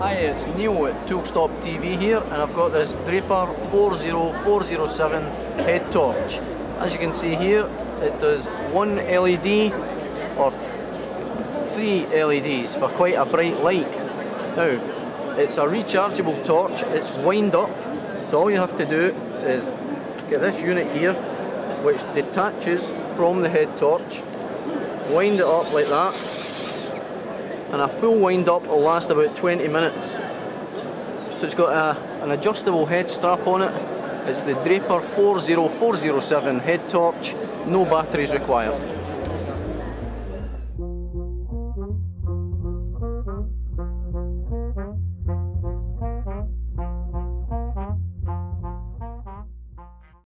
Hi, it's Neil at Toolstop TV here, and I've got this Draper 40407 head torch. As you can see here, it does one LED or three LEDs for quite a bright light. Now, it's a rechargeable torch, it's wind up, so all you have to do is get this unit here, which detaches from the head torch, wind it up like that, and a full wind up will last about 20 minutes. So it's got an adjustable head strap on it. It's the Draper 40407 head torch, no batteries required.